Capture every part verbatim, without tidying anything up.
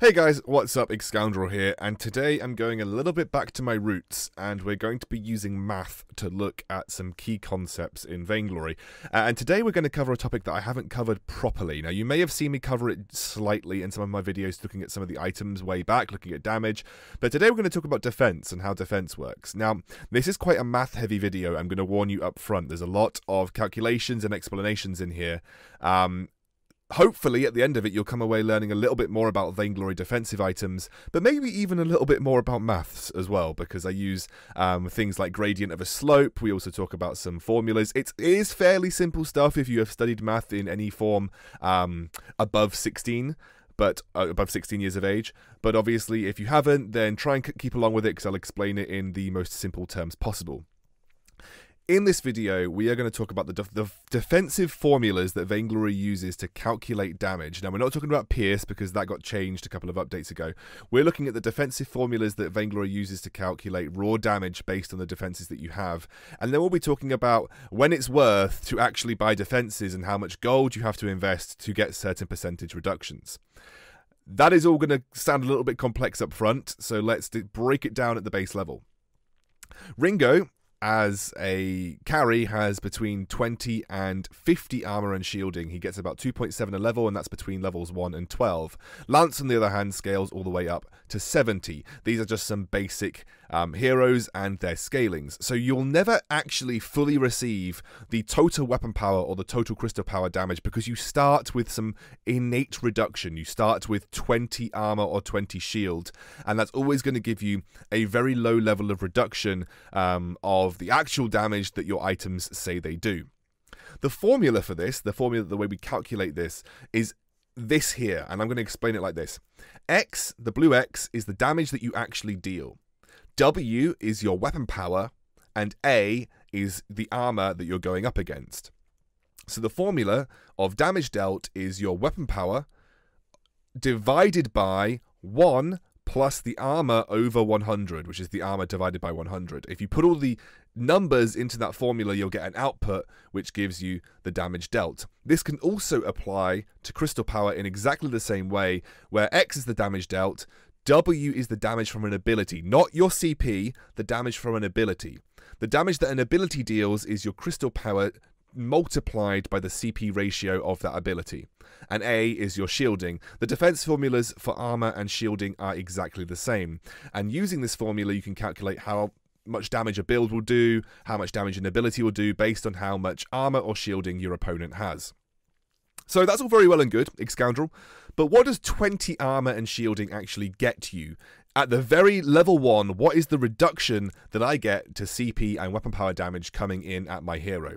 Hey guys, what's up? Excoundrel here, and today I'm going a little bit back to my roots, and we're going to be using math to look at some key concepts in Vainglory. Uh, and today we're going to cover a topic that I haven't covered properly. Now, you may have seen me cover it slightly in some of my videos, looking at some of the items way back, looking at damage, but today we're going to talk about defense and how defense works. Now, this is quite a math-heavy video, I'm going to warn you up front. There's a lot of calculations and explanations in here. Um... Hopefully, at the end of it, you'll come away learning a little bit more about Vainglory defensive items, but maybe even a little bit more about maths as well, because I use um, things like gradient of a slope. We also talk about some formulas. It's, it is fairly simple stuff if you have studied math in any form um, above sixteen. But uh, above sixteen years of age. But obviously, if you haven't, then try and keep along with it, because I'll explain it in the most simple terms possible. In this video, we are going to talk about the, def the defensive formulas that Vainglory uses to calculate damage. Now, we're not talking about Pierce, because that got changed a couple of updates ago. We're looking at the defensive formulas that Vainglory uses to calculate raw damage based on the defenses that you have. And then we'll be talking about when it's worth to actually buy defenses and how much gold you have to invest to get certain percentage reductions. That is all going to sound a little bit complex up front, so let's break it down at the base level. Ringo, as a carry, has between twenty and fifty armor and shielding. He gets about two point seven a level, and that's between levels one and twelve. Lance, on the other hand, scales all the way up to seventy. These are just some basic um, heroes and their scalings. So you'll never actually fully receive the total weapon power or the total crystal power damage, because you start with some innate reduction. You start with twenty armor or twenty shield, and that's always going to give you a very low level of reduction um, of Of the actual damage that your items say they do. The formula for this, the formula, the way we calculate this, is this here, and I'm going to explain it like this. X, the blue X, is the damage that you actually deal. W is your weapon power, and A is the armor that you're going up against. So the formula of damage dealt is your weapon power divided by one plus the armor over one hundred, which is the armor divided by one hundred. If you put all the numbers into that formula, you'll get an output which gives you the damage dealt. This can also apply to crystal power in exactly the same way, where X is the damage dealt, W is the damage from an ability, not your C P, the damage from an ability. The damage that an ability deals is your crystal power multiplied by the C P ratio of that ability. And A is your shielding. The defense formulas for armor and shielding are exactly the same. And using this formula, you can calculate how much damage a build will do, how much damage an ability will do, based on how much armor or shielding your opponent has. So that's all very well and good, Excoundrel, but what does twenty armor and shielding actually get you? At the very level one, what is the reduction that I get to C P and weapon power damage coming in at my hero?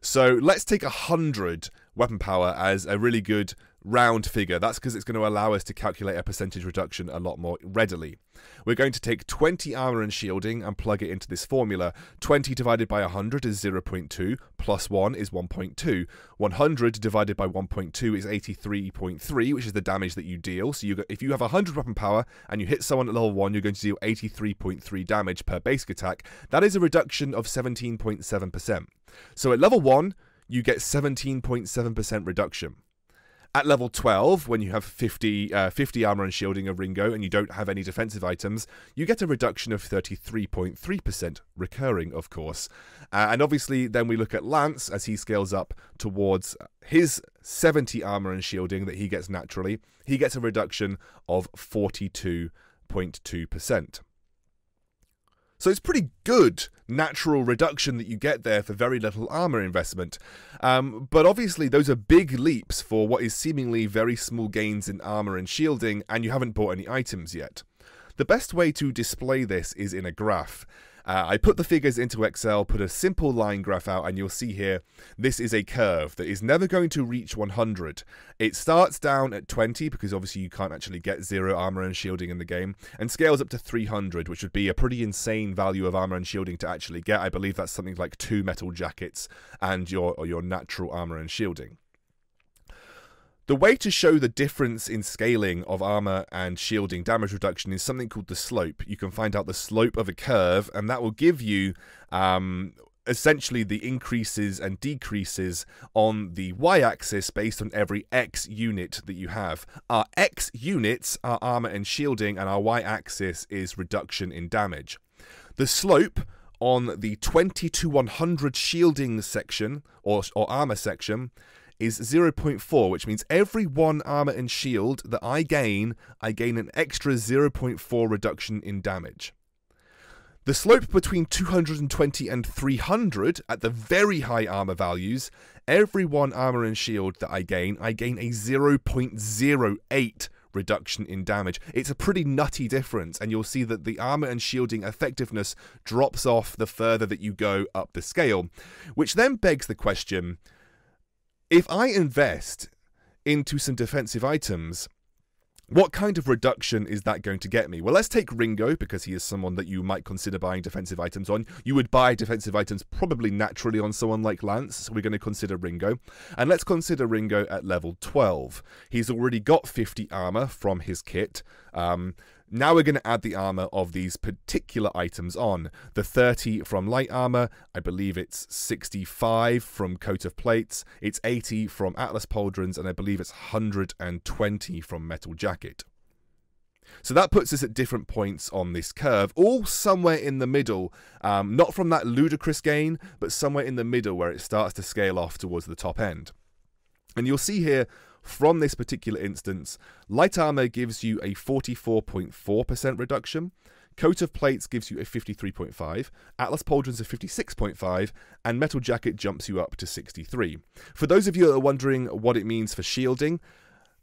So let's take one hundred weapon power as a really good round figure. That's because it's going to allow us to calculate a percentage reduction a lot more readily. We're going to take twenty armor and shielding and plug it into this formula. twenty divided by one hundred is zero point two, plus one is one point two. one hundred divided by one point two is eighty-three point three, which is the damage that you deal. So you go, if you have one hundred weapon power and you hit someone at level one, you're going to deal eighty-three point three damage per basic attack. That is a reduction of seventeen point seven percent. So at level one, you get seventeen point seven percent reduction. At level twelve, when you have fifty, uh, fifty armor and shielding of Ringo and you don't have any defensive items, you get a reduction of thirty-three point three percent, recurring, of course. Uh, and obviously, then we look at Lance as he scales up towards his seventy armor and shielding that he gets naturally. He gets a reduction of forty-two point two percent. So it's pretty good natural reduction that you get there for very little armor investment. Um, but obviously those are big leaps for what is seemingly very small gains in armor and shielding, and you haven't bought any items yet. The best way to display this is in a graph. Uh, I put the figures into Excel, put a simple line graph out, and you'll see here, this is a curve that is never going to reach one hundred. It starts down at twenty, because obviously you can't actually get zero armor and shielding in the game, and scales up to three hundred, which would be a pretty insane value of armor and shielding to actually get. I believe that's something like two metal jackets and your, or your natural armor and shielding. The way to show the difference in scaling of armor and shielding damage reduction is something called the slope. You can find out the slope of a curve, and that will give you um, essentially the increases and decreases on the y-axis based on every X unit that you have. Our X units are armor and shielding, and our y-axis is reduction in damage. The slope on the twenty to one hundred shielding section, or, or armor section, is zero point four, which means every one armor and shield that I gain, I gain an extra zero point four reduction in damage. The slope between two hundred twenty and three hundred, at the very high armor values, every one armor and shield that I gain, I gain a zero point zero eight reduction in damage. It's a pretty nutty difference, and you'll see that the armor and shielding effectiveness drops off the further that you go up the scale, which then begs the question, if I invest into some defensive items, what kind of reduction is that going to get me? Well, let's take Ringo, because he is someone that you might consider buying defensive items on. You would buy defensive items probably naturally on someone like Lance, so we're going to consider Ringo. And let's consider Ringo at level twelve. He's already got fifty armor from his kit. Um, now we're going to add the armor of these particular items on. The thirty from Light Armor, I believe it's sixty-five from Coat of Plates, it's eighty from Atlas Pauldrons, and I believe it's one hundred twenty from Metal Jacket. So that puts us at different points on this curve, all somewhere in the middle, um, not from that ludicrous gain, but somewhere in the middle where it starts to scale off towards the top end. And you'll see here, from this particular instance, Light Armor gives you a forty-four point four percent reduction, Coat of Plates gives you a fifty-three point five, Atlas Pauldrons a fifty-six point five, and Metal Jacket jumps you up to sixty-three. For those of you that are wondering what it means for shielding,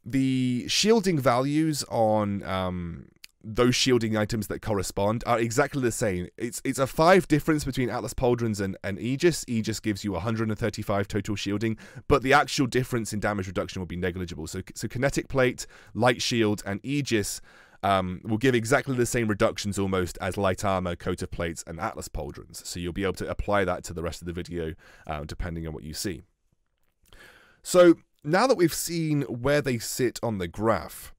the shielding values on um, those shielding items that correspond are exactly the same. It's it's a five difference between Atlas Pauldrons and, and Aegis. Aegis gives you one hundred thirty-five total shielding, but the actual difference in damage reduction will be negligible. So, so Kinetic Plate, Light Shield, and Aegis um, will give exactly the same reductions almost as Light Armor, Coat of Plates, and Atlas Pauldrons. So you'll be able to apply that to the rest of the video uh, depending on what you see. So now that we've seen where they sit on the graph,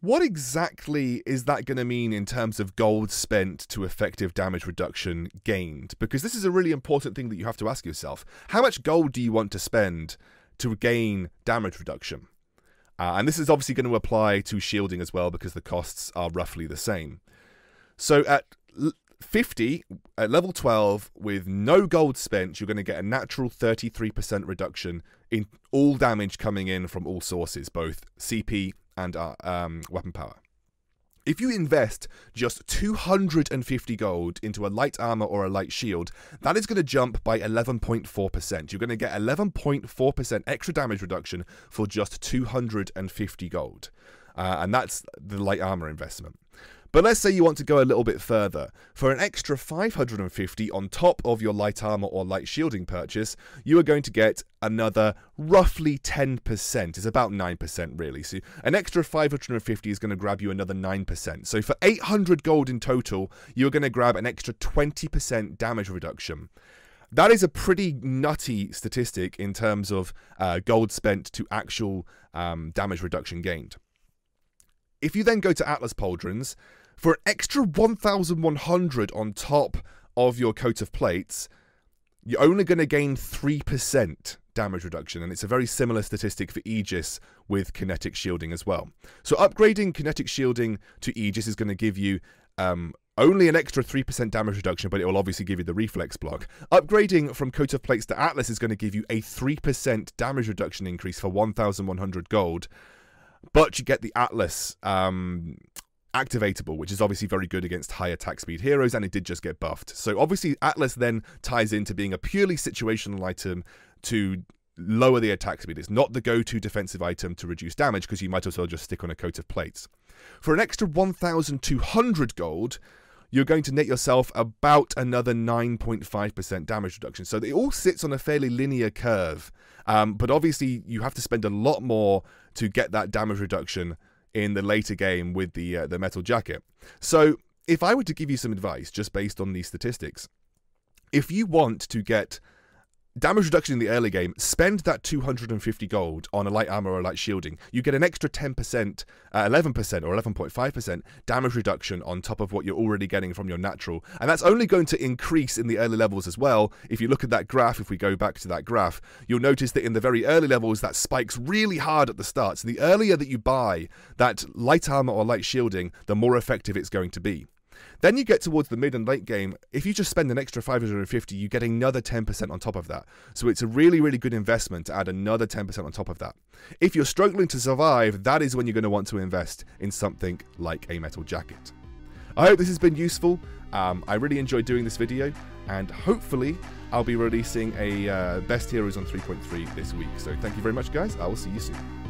what exactly is that going to mean in terms of gold spent to effective damage reduction gained? Because this is a really important thing that you have to ask yourself. How much gold do you want to spend to gain damage reduction? Uh, and this is obviously going to apply to shielding as well, because the costs are roughly the same. So at fifty, at level twelve, with no gold spent, you're going to get a natural thirty-three percent reduction in all damage coming in from all sources, both C P and our um, weapon power. If you invest just two hundred fifty gold into a Light Armor or a Light Shield, that is going to jump by eleven point four percent. You're going to get eleven point four percent extra damage reduction for just two hundred fifty gold. Uh, and that's the Light Armor investment. But let's say you want to go a little bit further. For an extra five hundred fifty on top of your Light Armor or Light Shielding purchase, you are going to get another roughly ten percent. It's about nine percent really. So an extra five hundred fifty is going to grab you another nine percent. So for eight hundred gold in total, you're going to grab an extra twenty percent damage reduction. That is a pretty nutty statistic in terms of uh, gold spent to actual um, damage reduction gained. If you then go to Atlas Pauldrons, for an extra one thousand one hundred on top of your Coat of Plates, you're only going to gain three percent damage reduction, and it's a very similar statistic for Aegis with Kinetic Shielding as well. So upgrading Kinetic Shielding to Aegis is going to give you um, only an extra three percent damage reduction, but it will obviously give you the reflex block. Upgrading from Coat of Plates to Atlas is going to give you a three percent damage reduction increase for one thousand one hundred gold, but you get the Atlas um, activatable, which is obviously very good against high attack speed heroes, and it did just get buffed. So obviously Atlas then ties into being a purely situational item to lower the attack speed. It's not the go-to defensive item to reduce damage, because you might as well just stick on a Coat of Plates. For an extra one thousand two hundred gold, you're going to net yourself about another nine point five percent damage reduction. So it all sits on a fairly linear curve, um, but obviously you have to spend a lot more to get that damage reduction in the later game with the, uh, the Metal Jacket. So if I were to give you some advice just based on these statistics, if you want to get damage reduction in the early game, spend that two hundred fifty gold on a light armor or light shielding. You get an extra ten percent, uh, eleven percent or eleven point five percent damage reduction on top of what you're already getting from your natural. And that's only going to increase in the early levels as well. If you look at that graph, if we go back to that graph, you'll notice that in the very early levels, that spikes really hard at the start. So the earlier that you buy that light armor or light shielding, the more effective it's going to be. Then you get towards the mid and late game, if you just spend an extra five hundred fifty, you get another ten percent on top of that. So it's a really, really good investment to add another ten percent on top of that. If you're struggling to survive, that is when you're going to want to invest in something like a metal jacket. I hope this has been useful. Um, I really enjoyed doing this video, and hopefully I'll be releasing a uh, Best Heroes on three point three this week. So thank you very much, guys. I will see you soon.